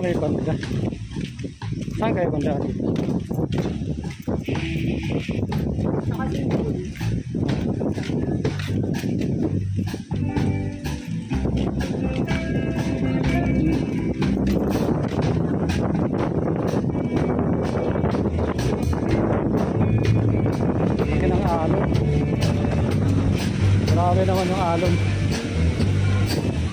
Kayak bandar, sang kayak bandar. Kinang alon, grabe naman yung alon.